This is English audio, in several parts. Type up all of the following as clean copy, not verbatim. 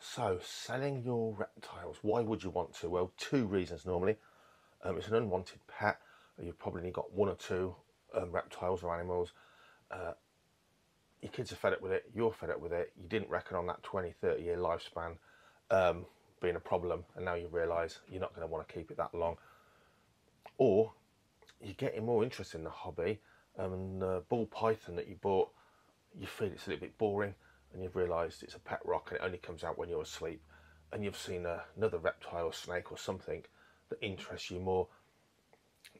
So selling your reptiles, why would you want to? Well, two reasons normally. It's an unwanted pet. You've probably only got one or two reptiles or animals. Your kids are fed up with it, you're fed up with it, you didn't reckon on that 20, 30 year lifespan being a problem, and now you realise you're not going to want to keep it that long. Or you're getting more interest in the hobby, and the bull python that you bought, you feel it's a little bit boring, and you've realised it's a pet rock and it only comes out when you're asleep, and you've seen another reptile or snake or something that interests you more.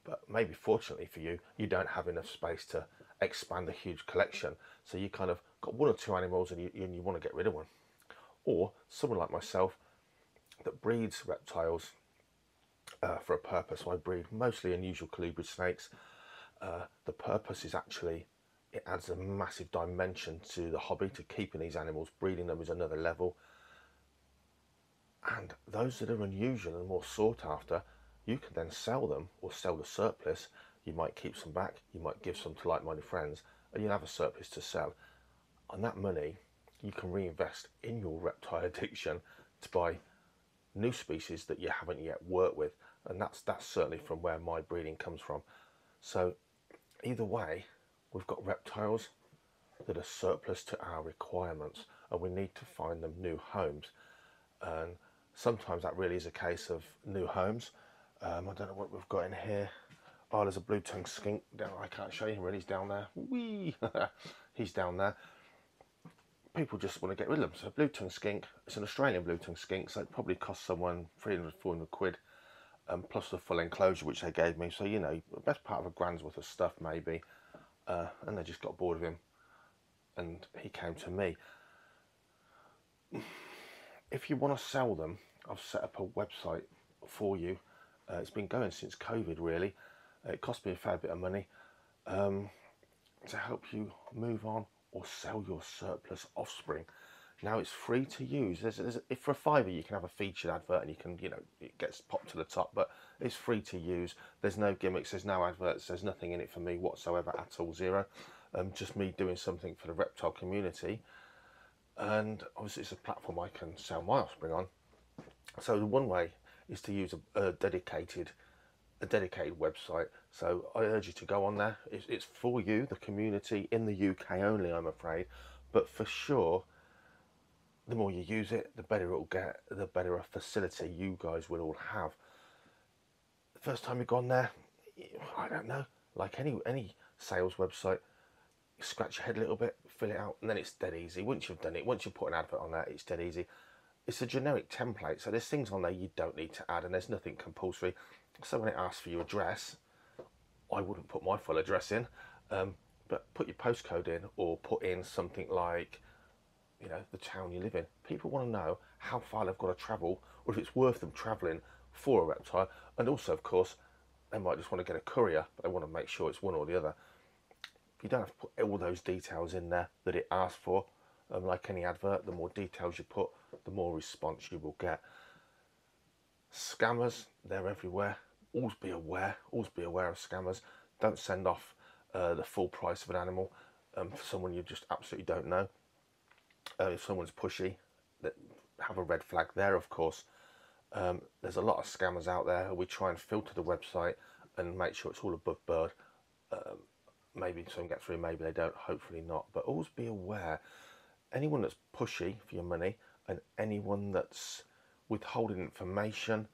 But maybe fortunately for you, you don't have enough space to expand a huge collection, so you kind of got one or two animals and you want to get rid of one. Or someone like myself that breeds reptiles for a purpose. I breed mostly unusual colubrid snakes. The purpose is actually, it adds a massive dimension to the hobby, to keeping these animals. Breeding them is another level. And those that are unusual and more sought after, you can then sell them or sell the surplus. You might keep some back, you might give some to like-minded friends, and you'll have a surplus to sell. And that money you can reinvest in your reptile addiction to buy new species that you haven't yet worked with. And that's certainly from where my breeding comes from. So either way, we've got reptiles that are surplus to our requirements, and we need to find them new homes. And sometimes that really is a case of new homes. I don't know what we've got in here. Oh, there's a blue-tongued skink down. I can't show you him, really. He's down there. Whee! He's down there. People just want to get rid of them. So a blue-tongued skink, it's an Australian blue-tongued skink, so it probably cost someone 300, 400 quid, plus the full enclosure, which they gave me. So, you know, the best part of a grand's worth of stuff, maybe. And they just got bored of him, and he came to me. If you want to sell them, I've set up a website for you. It's been going since COVID, really. It cost me a fair bit of money to help you move on or sell your surplus offspring. Now it's free to use. If for a fiver, you can have a featured advert, and you can, you know, it gets popped to the top, but it's free to use. There's no gimmicks, there's no adverts, there's nothing in it for me whatsoever at all, zero. Just me doing something for the reptile community. And obviously it's a platform I can sell my offspring on. So the one way is to use a dedicated website. So I urge you to go on there. It's for you, the community in the UK only, I'm afraid. But for sure, the more you use it, the better it'll get, the better a facility you guys will all have. The first time you go on there, I don't know, like any sales website, you scratch your head a little bit, fill it out, and then it's dead easy. Once you've done it, once you put an advert on there, it's dead easy. It's a generic template, so there's things on there you don't need to add, and there's nothing compulsory. So when it asks for your address, I wouldn't put my full address in, but put your postcode in, or put in something like, you know, the town you live in. People want to know how far they've got to travel, or if it's worth them travelling for a reptile. And also, of course, they might just want to get a courier, but they want to make sure it's one or the other. You don't have to put all those details in there that it asks for. Like any advert, the more details you put, the more response you will get. Scammers, they're everywhere. Always be aware of scammers. Don't send off the full price of an animal for someone you just absolutely don't know. If someone's pushy, have a red flag there, of course. There's a lot of scammers out there. We try and filter the website and make sure it's all above board. Maybe some get through, maybe they don't, hopefully not. But always be aware. Anyone that's pushy for your money, and anyone that's withholding information,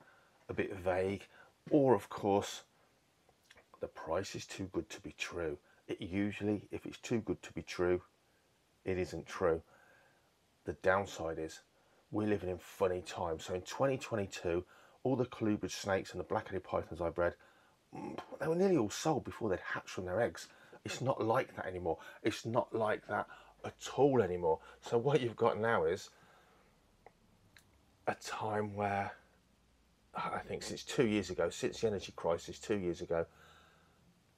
a bit vague, or of course, the price is too good to be true. It usually, if it's too good to be true, it isn't true. The downside is, we're living in funny times. So in 2022, all the colubrid snakes and the black-headed pythons I bred, they were nearly all sold before they'd hatched from their eggs. It's not like that anymore. It's not like that at all anymore. So what you've got now is a time where, I think since 2 years ago, since the energy crisis 2 years ago,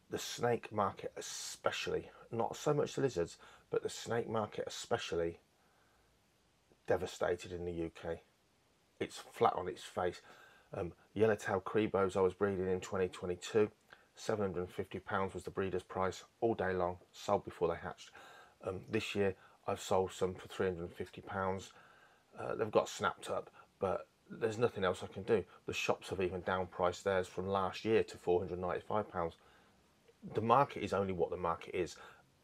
the snake market especially, not so much the lizards, but the snake market especially, devastated in the UK. It's flat on its face. Yellowtail Cribos I was breeding in 2022, £750 was the breeder's price all day long, sold before they hatched. This year I've sold some for £350. They've got snapped up, but there's nothing else I can do. The shops have even downpriced theirs from last year to £495. The market is only what the market is.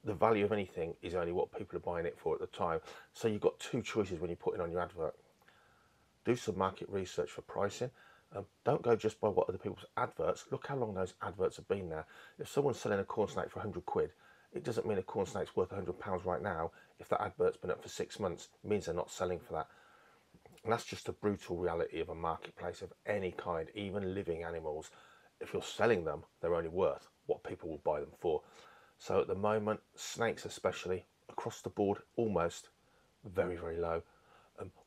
The value of anything is only what people are buying it for at the time. So you've got two choices when you're putting on your advert. Do some market research for pricing. Don't go just by what other people's adverts. Look how long those adverts have been there. If someone's selling a corn snake for 100 quid, it doesn't mean a corn snake's worth 100 pounds right now. If that advert's been up for 6 months, it means they're not selling for that. And that's just the brutal reality of a marketplace of any kind, even living animals. If you're selling them, they're only worth what people will buy them for. So at the moment, snakes especially, across the board almost, very, very low.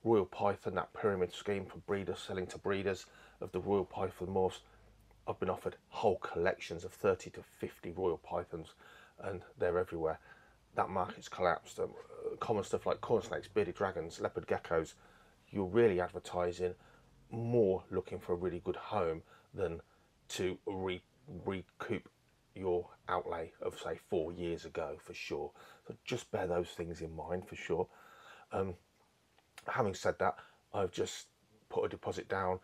Royal Python, that pyramid scheme for breeders selling to breeders of the Royal Python morphs, I've been offered whole collections of 30 to 50 Royal Pythons, and they're everywhere. That market's collapsed. Common stuff like corn snakes, bearded dragons, leopard geckos, you're really advertising more looking for a really good home than to recoup your outlay of, say, 4 years ago, for sure. So just bear those things in mind, for sure. Having said that, I've just put a deposit down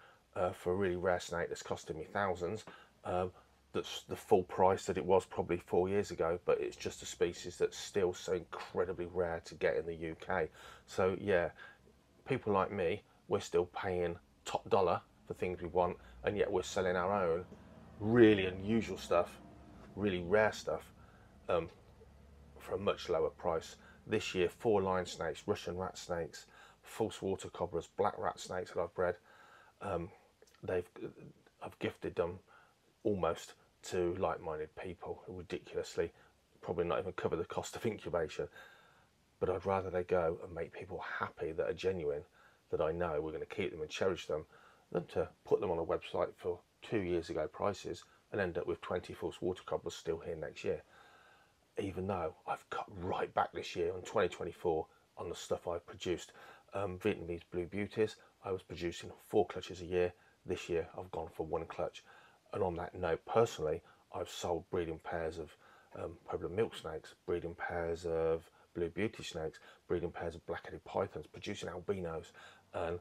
for a really rare snake that's costing me thousands. That's the full price that it was probably 4 years ago, but it's just a species that's still so incredibly rare to get in the UK. So yeah, people like me, we're still paying top dollar for things we want, and yet we're selling our own really unusual stuff, really rare stuff, for a much lower price. This year, 4 lion snakes, Russian rat snakes, false water cobras, black rat snakes that I've bred, I've gifted them almost to like-minded people, ridiculously, probably not even cover the cost of incubation. But I'd rather they go and make people happy that are genuine, that I know we're going to keep them and cherish them, than to put them on a website for 2 years ago prices and end up with 20 false water cobras still here next year. Even though I've cut right back this year on 2024 on the stuff I've produced. Vietnamese Blue Beauties, I was producing 4 clutches a year. This year I've gone for 1 clutch. And on that note, personally, I've sold breeding pairs of Pueblo milk snakes, breeding pairs of Blue Beauty snakes, breeding pairs of black-headed pythons, producing albinos, and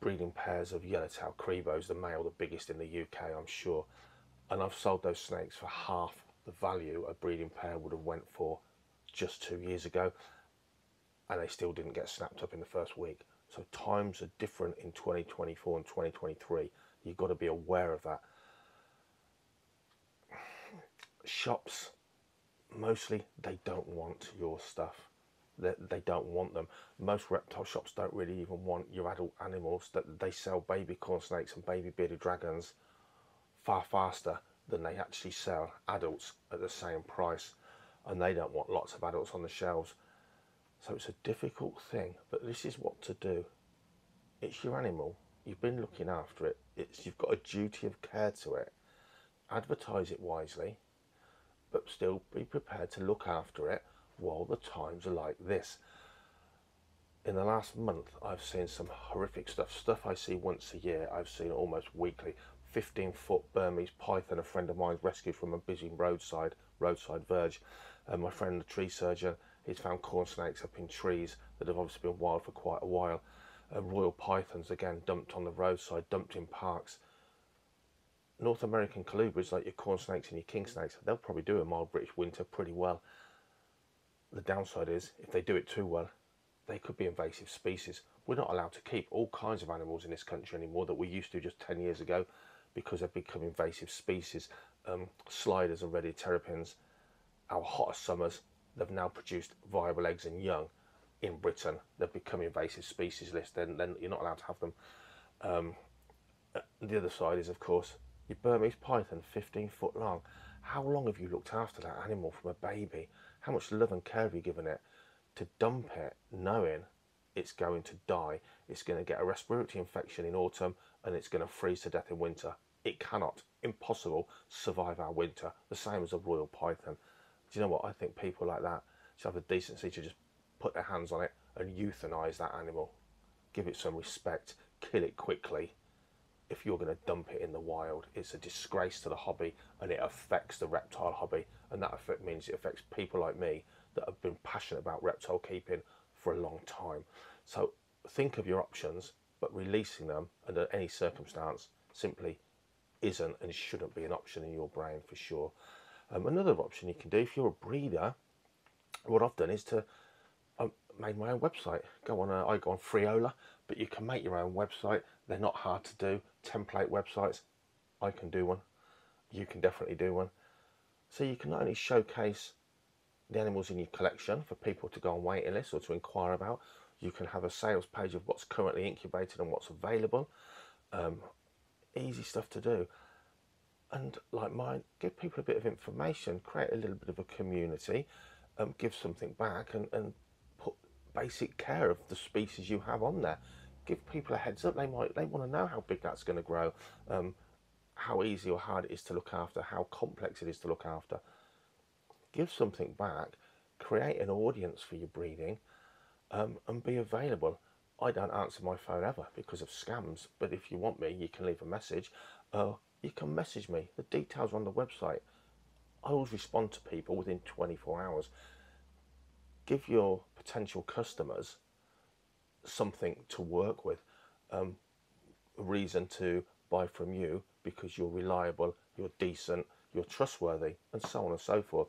breeding pairs of Yellowtail Cribos, the male, the biggest in the UK, I'm sure. And I've sold those snakes for half the value a breeding pair would have went for just 2 years ago, and they still didn't get snapped up in the first week. So times are different in 2024 and 2023. You've got to be aware of that. Shops, mostly, they don't want your stuff. They don't want them. Most reptile shops don't really even want your adult animals. That they sell baby corn snakes and baby bearded dragons far faster than they actually sell adults at the same price, and they don't want lots of adults on the shelves. So it's a difficult thing, but this is what to do. It's your animal. You've been looking after it. You've got a duty of care to it. Advertise it wisely, but still be prepared to look after it while the times are like this. In the last month, I've seen some horrific stuff. Stuff I see once a year, I've seen almost weekly. 15-foot Burmese python, a friend of mine rescued from a busy roadside verge. My friend, the tree surgeon, he's found corn snakes up in trees that have obviously been wild for quite a while. Royal pythons, again, dumped on the roadside, dumped in parks. North American colubrids, like your corn snakes and your king snakes, they'll probably do a mild British winter pretty well. The downside is, if they do it too well, they could be invasive species. We're not allowed to keep all kinds of animals in this country anymore that we used to just 10 years ago, because they've become invasive species. Sliders and red-eared terrapins, our hottest summers, they've now produced viable eggs and young in Britain. They've become invasive species list, then you're not allowed to have them. The other side is, of course, your Burmese python, 15-foot long. How long have you looked after that animal from a baby? How much love and care have you given it? To dump it knowing it's going to die, it's going to get a respiratory infection in autumn, and it's going to freeze to death in winter. It cannot, impossible, survive our winter, the same as a royal python. Do you know what? I think people like that should have the decency to just put their hands on it and euthanize that animal. Give it some respect, kill it quickly. If you're going to dump it in the wild, it's a disgrace to the hobby, and it affects the reptile hobby, and that means it affects people like me that have been passionate about reptile keeping for a long time. So think of your options, but releasing them under any circumstance simply isn't and shouldn't be an option in your brain for sure. Another option you can do if you're a breeder, what I've done is to made my own website. I go on Freeola, but you can make your own website. They're not hard to do. Template websites, I can do one. You can definitely do one. So you can not only showcase the animals in your collection for people to go on waiting lists or to inquire about, you can have a sales page of what's currently incubated and what's available. Easy stuff to do. And like mine, give people a bit of information, create a little bit of a community, give something back, and put basic care of the species you have on there. Give people a heads up. They want to know how big that's going to grow, how easy or hard it is to look after, how complex it is to look after. Give something back, create an audience for your breeding, and be available. I don't answer my phone ever because of scams, but if you want me, you can leave a message. You can message me. The details are on the website. I always respond to people within 24 hours. Give your potential customers something to work with, a reason to buy from you because you're reliable, you're decent, you're trustworthy, and so on and so forth.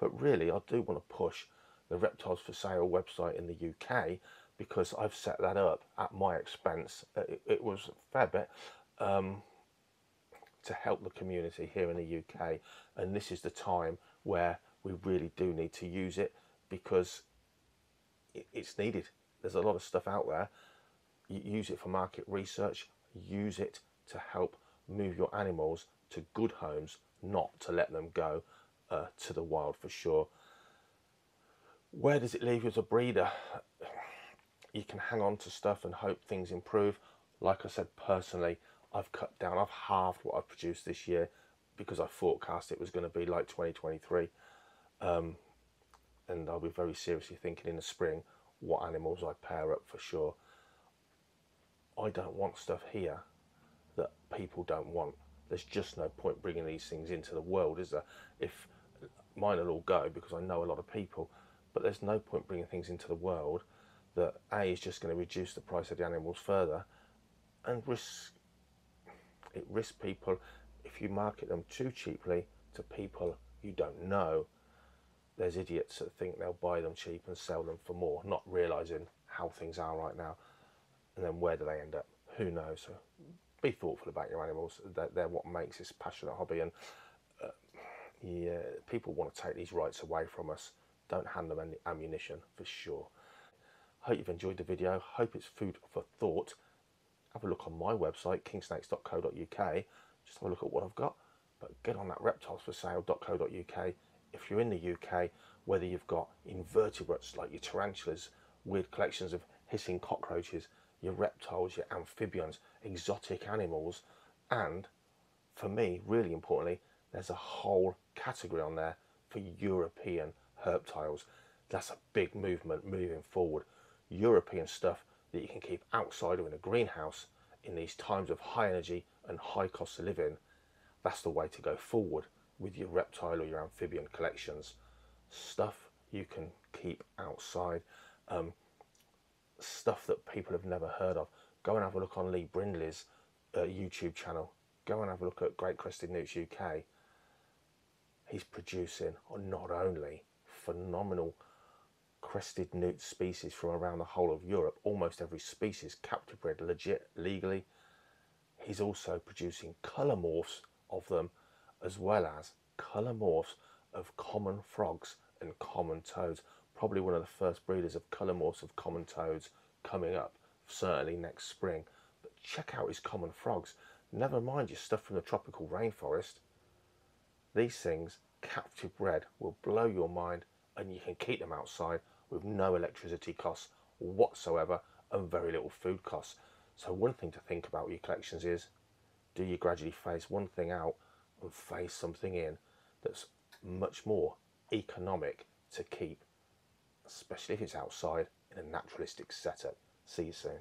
But really, I do want to push the Reptiles for Sale website in the UK because I've set that up at my expense. It was a fair bit to help the community here in the UK, and this is the time where we really do need to use it because it's needed. There's a lot of stuff out there. Use it for market research. Use it to help move your animals to good homes, not to let them go to the wild for sure. Where does it leave you as a breeder? You can hang on to stuff and hope things improve. Like I said, personally, I've cut down. I've halved what I've produced this year because I forecast it was going to be like 2023. And I'll be very seriously thinking in the spring what animals I pair up for sure. I don't want stuff here that people don't want. There's just no point bringing these things into the world, is there? If mine will all go because I know a lot of people, but there's no point bringing things into the world that A, is just going to reduce the price of the animals further, and it risks people. If you market them too cheaply to people you don't know, there's idiots that think they'll buy them cheap and sell them for more, not realising how things are right now. And then where do they end up? Who knows? So be thoughtful about your animals. They're what makes this passionate hobby. And yeah, people want to take these rights away from us. Don't hand them any ammunition, for sure. Hope you've enjoyed the video. Hope it's food for thought. Have a look on my website, kingsnakes.co.uk. Just have a look at what I've got. But get on that reptilesforsale.co.uk. If you're in the UK, whether you've got invertebrates like your tarantulas, weird collections of hissing cockroaches, your reptiles, your amphibians, exotic animals, and for me, really importantly, there's a whole category on there for European herptiles. That's a big movement moving forward. European stuff that you can keep outside or in a greenhouse in these times of high energy and high cost of living. That's the way to go forward with your reptile or your amphibian collections. Stuff you can keep outside, stuff that people have never heard of. Go and have a look on Lee Brindley's YouTube channel. Go and have a look at Great Crested Newts UK. He's producing not only phenomenal crested newt species from around the whole of Europe, almost every species captive bred, legit, legally. He's also producing colour morphs of them, as well as colour morphs of common frogs and common toads. Probably one of the first breeders of colour morphs of common toads coming up, certainly next spring. But check out his common frogs. Never mind your stuff from the tropical rainforest. These things, captive bred, will blow your mind, and you can keep them outside with no electricity costs whatsoever and very little food costs. So one thing to think about with your collections is, do you gradually phase one thing out and phase something in that's much more economic to keep, especially if it's outside in a naturalistic setup? See you soon.